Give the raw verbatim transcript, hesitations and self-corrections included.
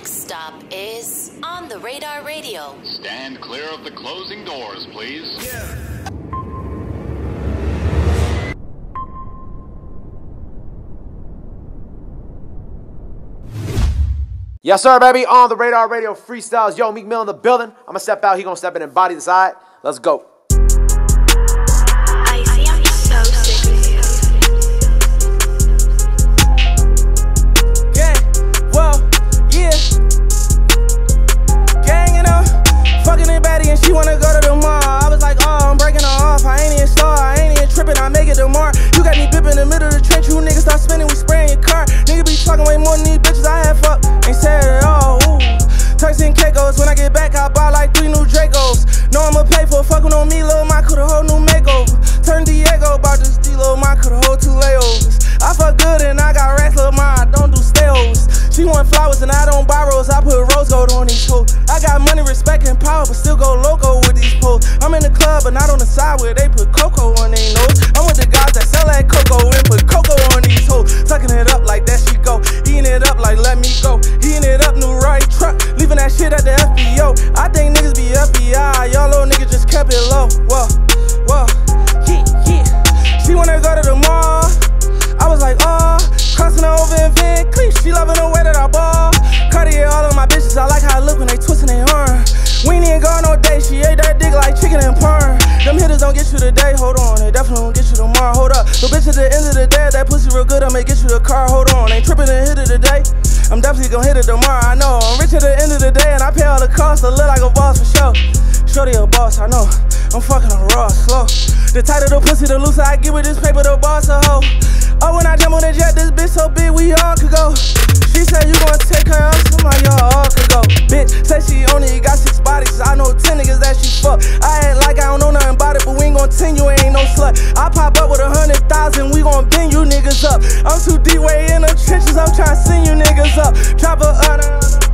next stop is On The Radar Radio. Stand clear of the closing doors, please. Yeah. Yes, sir, baby. On The Radar Radio freestyles. Yo, Meek Mill in the building. I'm going to step out. He going to step in and body the side. Let's go. She wanna go to the mall, I was like, oh, I'm breaking her off. I ain't even star, I ain't even tripping, I make it tomorrow. You got me bipping in the middle of the trench, you niggas start spinning, we spraying your car. Nigga be talking way more than these bitches I had fucked, ain't said it all, ooh. Turks and Caicos, when I get back, I buy like three new Dracos. Know I'ma pay for fucking on me, Lil Mike, coulda whole new makeover. Turn Diego, bought this D, Lil Mike, coulda whole two layovers. I fuck good and I got racks, Lil Mike, I don't do stay-overs. She want flowers and I don't buy rose, I put rose gold on these hoes. I got money, respect, and power, but still go loco with these poles. I'm in the club, but not on the side where they put cocoa on their nose. I'm with the guys that sell that cocoa and put cocoa on these hoes. Sucking it up like that she go, eating it up like let me go. Eating it up, new right truck, leaving that shit at the F B O. I think niggas be F B I, y'all little niggas just kept it low. Whoa, whoa, yeah, yeah. She wanna go to the mall, I was like, oh. Crossing her over in Van Cleef, she loving the way that I ball. Cartier all of my bitches, I like how I look when they twisting their arm. We ain't even gone no day, she ate that dick like chicken and porn. Them hitters don't get you today, hold on, they definitely don't get you tomorrow, hold up. But bitch, at the end of the day, that pussy real good, I may get you the car, hold on. Ain't tripping and hit it today, I'm definitely gon' hit it tomorrow, I know. I'm rich at the end of the day and I pay all the costs, I look like a boss for sure. Shorty a boss, I know, I'm fucking her raw, slow. The tighter the pussy, the looser I get with this paper, the boss a hoe. Oh, when I jump on the jet, this bitch so big, we all could go. She said, you gon' take her out, I'm like, y'all all could go. Bitch, say she only got six bodies, I know ten niggas that she fuck. I act like I don't know nothing about it, but we ain't gon' ten, you ain't no slut. I pop up with a hundred thousand, we gon' bend you niggas up. I'm too deep way in the trenches, I'm tryna send you niggas up. Drop her up,